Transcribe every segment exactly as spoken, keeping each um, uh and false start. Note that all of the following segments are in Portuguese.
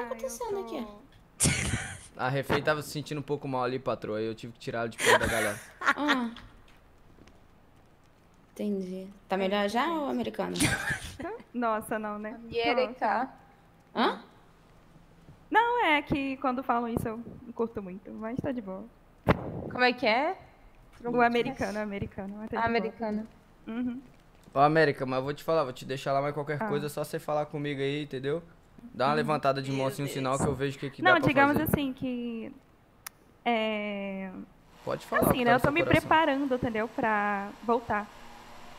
tá acontecendo ah, tô... aqui? A refém tava se sentindo um pouco mal ali, patroa. E eu tive que tirar ela de perto da galera. Ah. Entendi. Tá melhor já ou americana? Nossa, não, né? América. Hã? Não, é que quando falam isso eu não curto muito, mas tá de boa. Como é que é? O americano, americano. Tá americano. Uhum. Ô, América, mas eu vou te falar, vou te deixar lá, mas qualquer ah. coisa é só você falar comigo aí, entendeu? Dá uma levantada de mão assim, um sinal que eu vejo o que, que dá pra fazer. Não, digamos assim que... É... Pode falar. Assim, né? Eu tô me preparando, entendeu? Pra voltar.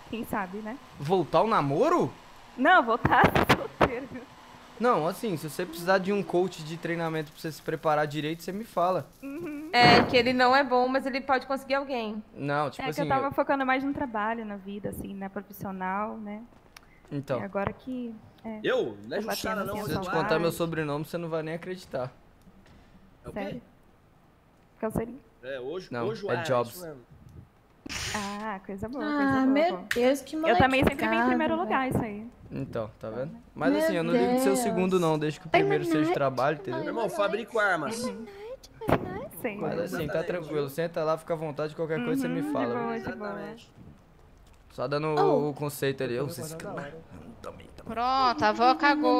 Quem sabe, né? Voltar o namoro? Não, voltar solteiro. Não, assim, se você precisar de um coach de treinamento pra você se preparar direito, você me fala. Uhum. É, que ele não é bom, mas ele pode conseguir alguém. Não, tipo é assim... É que eu tava eu... focando mais no trabalho, na vida, assim, na profissional, né? Então. E agora que... É, eu? Não é Jussara, não. Se eu te contar meu sobrenome, você não vai nem acreditar. É o quê? Calceirinho? É, hoje não, hoje, é ah, Jobs. É ah, coisa boa, coisa ah, boa. Ah, meu boa. Deus, que moleque. Eu também sempre vim em primeiro lugar, isso aí. Então, tá vendo? Mas meu assim, eu não ligo de ser o segundo, não. Desde que o primeiro seja night, trabalho, entendeu? Meu irmão, fabrico armas. Night, night. Mas assim, tá tranquilo. Senta lá, fica à vontade. Qualquer uhum, coisa você me fala. Boa, exatamente. Só dando oh. o conceito ali. Eu, vocês... Pronto, a avó cagou.